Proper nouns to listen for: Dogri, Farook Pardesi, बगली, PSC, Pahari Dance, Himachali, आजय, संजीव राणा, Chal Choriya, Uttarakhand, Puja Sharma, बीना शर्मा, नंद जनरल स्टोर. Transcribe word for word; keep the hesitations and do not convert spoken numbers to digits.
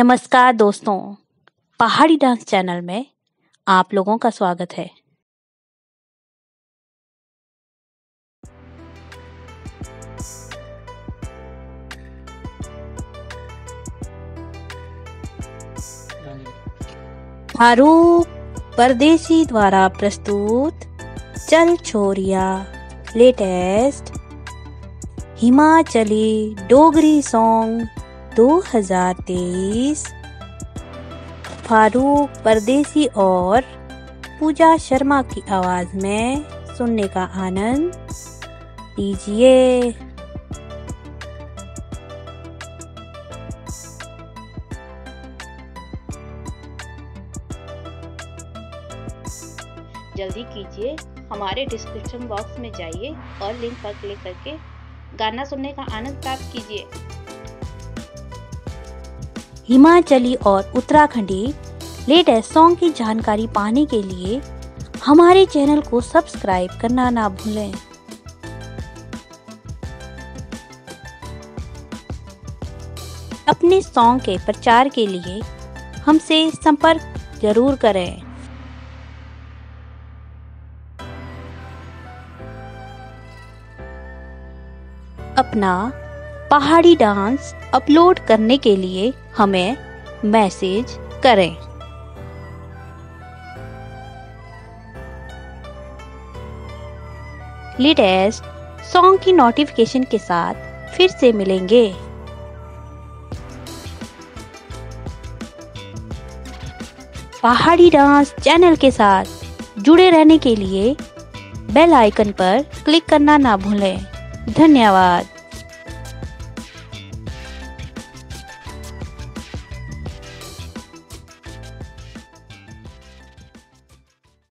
नमस्कार दोस्तों, पहाड़ी डांस चैनल में आप लोगों का स्वागत है। फारूक परदेसी द्वारा प्रस्तुत चल छोरिया लेटेस्ट हिमाचली डोगरी सॉन्ग दो हज़ार तेईस फारूक परदेसी और पूजा शर्मा की आवाज में सुनने का आनंद लीजिए। जल्दी कीजिए, हमारे डिस्क्रिप्शन बॉक्स में जाइए और लिंक पर क्लिक करके गाना सुनने का आनंद प्राप्त कीजिए। हिमाचली और उत्तराखंडी लेटेस्ट सॉन्ग की जानकारी पाने के लिए हमारे चैनल को सब्सक्राइब करना ना भूलें। अपने सॉन्ग के प्रचार के लिए हमसे संपर्क जरूर करें। अपना पहाड़ी डांस अपलोड करने के लिए हमें मैसेज करें। लेटेस्ट सॉन्ग की नोटिफिकेशन के साथ फिर से मिलेंगे। पहाड़ी डांस चैनल के साथ जुड़े रहने के लिए बेल आइकन पर क्लिक करना ना भूलें। धन्यवाद।